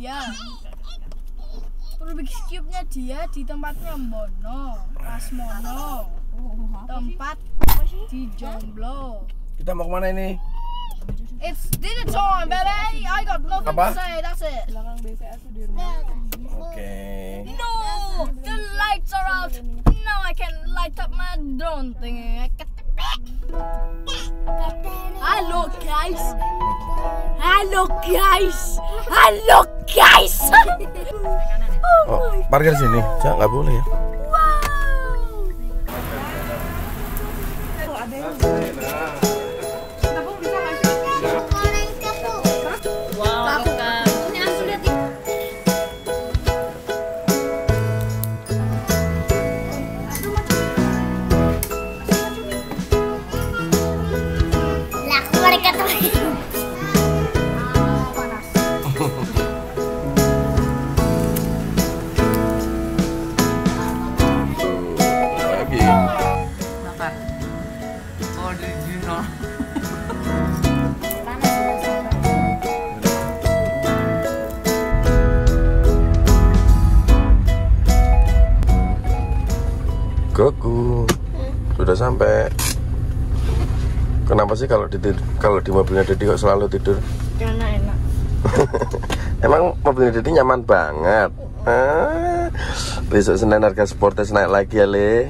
dia Rubik's Cube-nya dia di tempatnya Mono, Rasmono, tempat di Jomblo. Kita mau kemana ini? It's dinner time, baby. I got nothing to say. That's it. Belakang BCA tuh di rumah. Oke. No, the lights are out. Now I can light up my drone thing. Halo guys. Oh, parkir sini. Cak, nggak boleh ya. Goku sudah sampai. Kenapa sih kalau di mobilnya Dedi kok selalu tidur? Karena enak. Emang mobilnya Dedi nyaman banget. Ah, besok Senin harga sportage naik lagi ya, Le.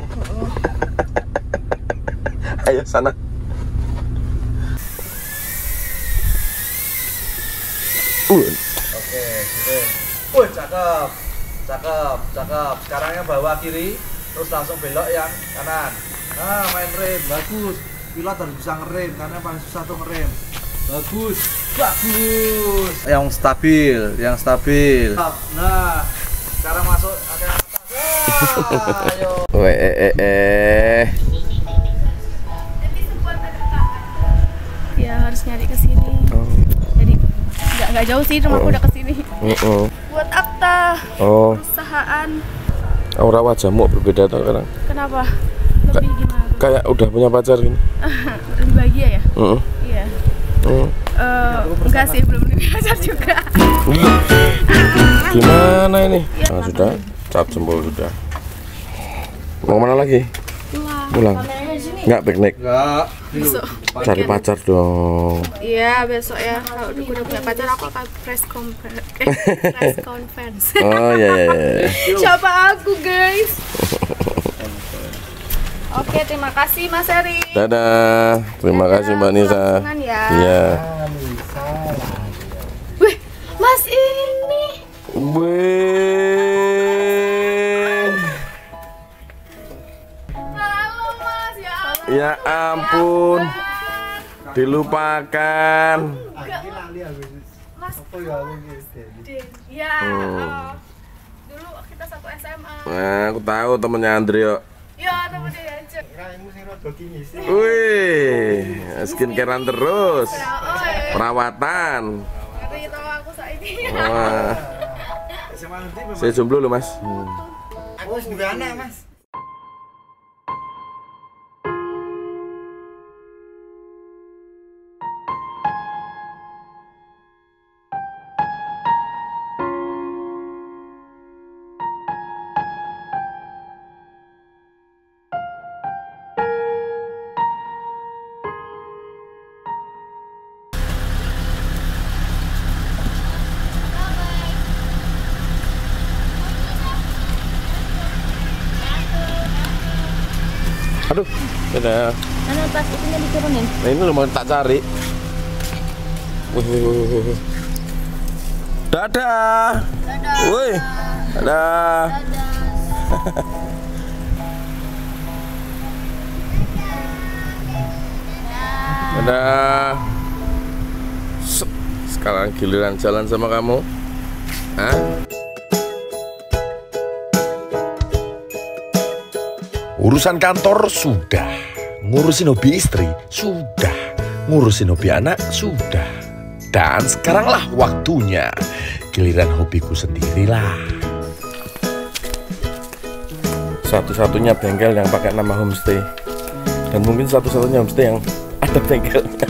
Ayo sana. Oke, gitu. Cakep. Sekarangnya bawa kiri, terus langsung belok yang kanan. Nah, main rem bagus. Pilot harus bisa ngerem karena paling susah tuh ngerem. Bagus. Yang stabil. Nah, sekarang masuk agak. Ayo. Ya harus nyari ke sini. Jadi nggak jauh sih rumahku udah ke sini. Buat akta perusahaan. Aura wajahmu berbeda tuh sekarang. Kenapa? Lebih gimana? Kayak udah punya pacar ini. Lebih bahagia ya? Iya. Enggak sih, belum punya pacar juga. Gimana ini? Ya, nah, sudah, cap jempol sudah. Mau kemana lagi? Pulang. Enggak piknik. Enggak. Besok. Cari pacar dong. Iya, besok ya. Kalau udah punya pacar aku akan press conference. Oh iya. Siapa aku, guys? Oke, terima kasih Mas Eri. Dadah. Terima kasih Mbak Nisa. Iya. Ya. Wih, Mas ini. Wih. Halo Mas ya. Ya ampun. Dilupakan. Mas. Iya. Dulu kita satu SMA. Nah, aku tahu temennya Andrio. Ya, temennya Yacek. Wih, skincarean terus. Perawatan. Tapi tahu aku saat ini. Wah. Saya jomblo loh, Mas. Aku juga anak, Mas. Aduh, ada. Mana tas itunya diturunin? Nah, ini lo mau tak cari. Wih. Dadah. Wih. Dadah. Dadah. Sekarang giliran jalan sama kamu. Hah? Urusan kantor sudah, ngurusin hobi istri sudah, ngurusin hobi anak sudah. Dan sekaranglah waktunya, giliran hobiku sendirilah. Satu-satunya bengkel yang pakai nama homestay. Dan mungkin satu-satunya homestay yang ada bengkelnya.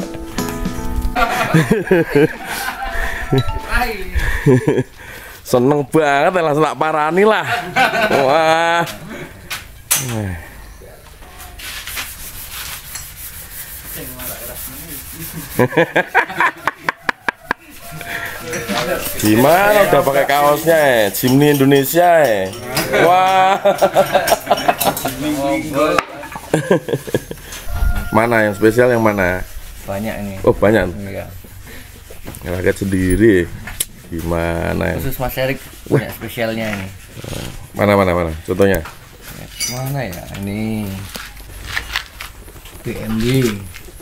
Seneng banget langsung tak parani lah. Wah. Gimana udah pakai kaosnya ya? Jimny Indonesia ya? Wah. Mana yang spesial, yang mana? Banyak ini. Oh banyak? Iya. Ngelaget sendiri. Gimana ya? Khusus Mas Erik punya spesialnya ini. Mana? Contohnya? Mana ya? Ini BMB.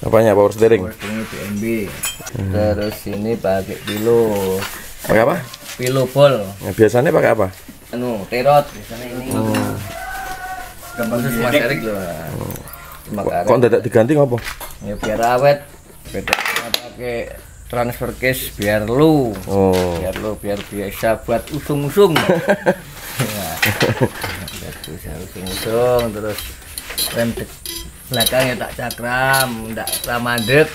Apanya? Power steering? Power steering BMB. Terus ini pakai pilo. Pakai apa? Pilo ball. Nah, biasanya pakai apa? Anu, terot biasanya ini. Oh. Gampang khusus Mas Erik loh. Kok tidak diganti ngapa? Ya biar awet. Beda pakai transfer case biar lu. Oh. Biar biasa buat usung-usung. Ya. Usung-usung terus rem belakangnya tak cakram, ndak ramandet.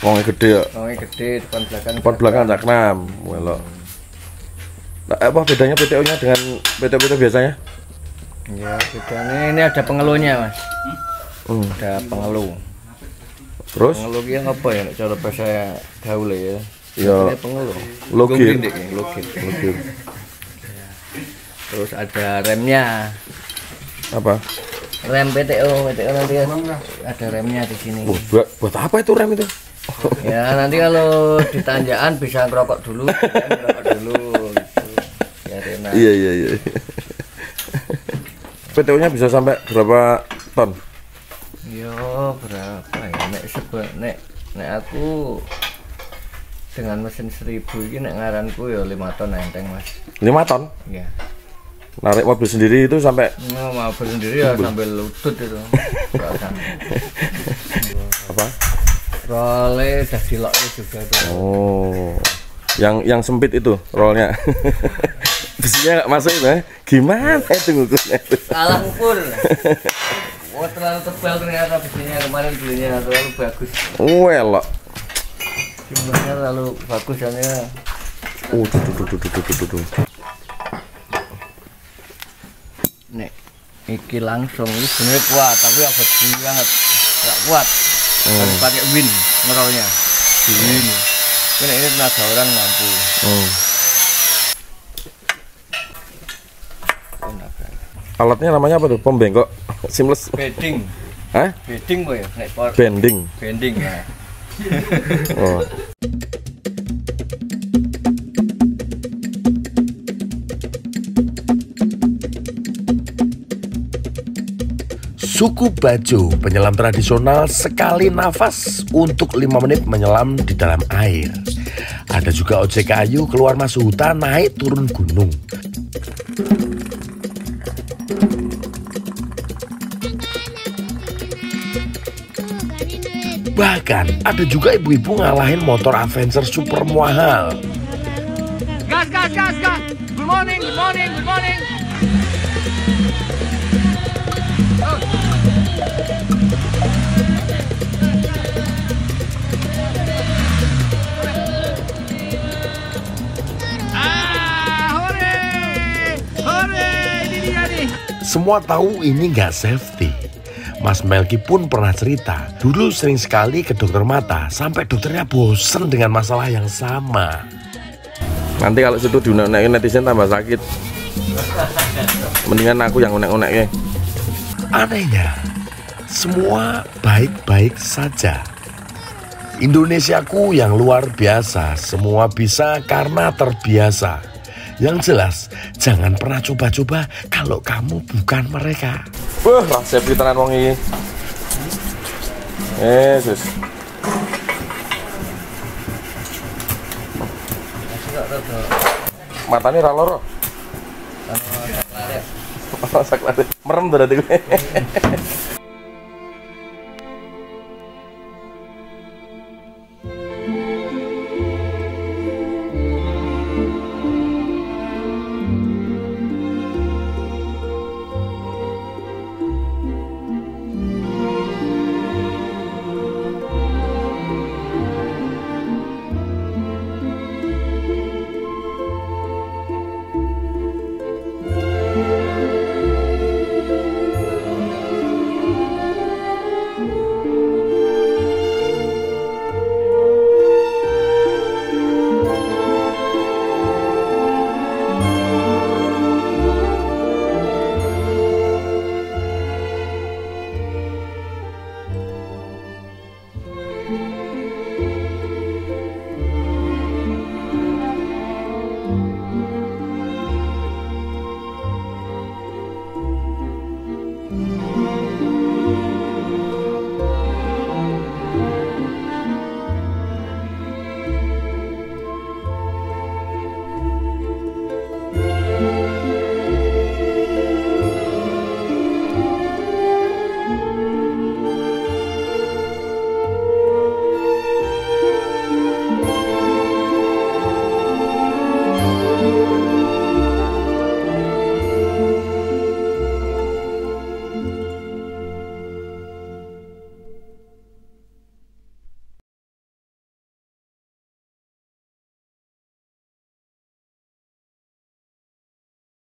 Wonge gede ya. Wonge gede depan belakang. Depan belakang tak cakram. Welok. Apa bedanya PTO-nya dengan PT-PT biasanya? Ya bedanya ini ada pengeluhnya, Mas. Ada pengeluh. Terus? Pengeluh yang apa ya? Cara bahasa gaul ya. Ya. Pengeluh. Login. Terus ada remnya. Apa? Rem PTO nanti ada remnya di sini. Buat apa itu rem itu? Ya nanti kalau ditanjakan bisa ngerokok dulu. Gitu. Iya. PTO-nya bisa sampai berapa ton? Yo berapa ya? Nek aku dengan mesin 1000 ini nek ngaranku ya 5 ton enteng Mas. 5 ton? Iya. Narik mobil sendiri itu sampai? Nah, mobil sendiri ya sampai lutut itu. Apa? Rollnya udah diloknya juga tuh. Oh, yang sempit itu rollnya. Besinya nggak masuk itu, gimana itu ngukurnya? Salah ngukur. Oh terlalu tebal ternyata besinya, kemarin belinya terlalu bagus. Welok. Jumlahnya terlalu bagus soalnya. Oh tuh. Nek iki langsung ini sebenarnya kuat tapi agak banget nggak kuat. Harus pakai win ngerolnya. Win. Karena ini tenaga orang mampu. Alatnya namanya apa tuh? Pom bengkok. Seamless bending. Hah? Bending kok ya? Bending ya. Oh. Suku Bajo, penyelam tradisional sekali nafas untuk 5 menit menyelam di dalam air. Ada juga ojek kayu keluar masuk hutan, naik turun gunung. Bahkan ada juga ibu-ibu ngalahin motor Adventure super mahal. Gas. Good morning. Oh. Hore! Ini dia nih. Semua tahu ini nggak safety. Mas Melki pun pernah cerita, dulu sering sekali ke dokter mata, sampai dokternya bosen dengan masalah yang sama. Nanti kalau situ diunek-unek netizen tambah sakit. Mendingan aku yang unek-uneknya. Anehnya, semua baik-baik saja. Indonesiaku yang luar biasa, semua bisa karena terbiasa. Yang jelas, jangan pernah coba-coba kalau kamu bukan mereka. Wah, resep tenan wong iki. Yesus. Matane ra loro. Merem tadi gue.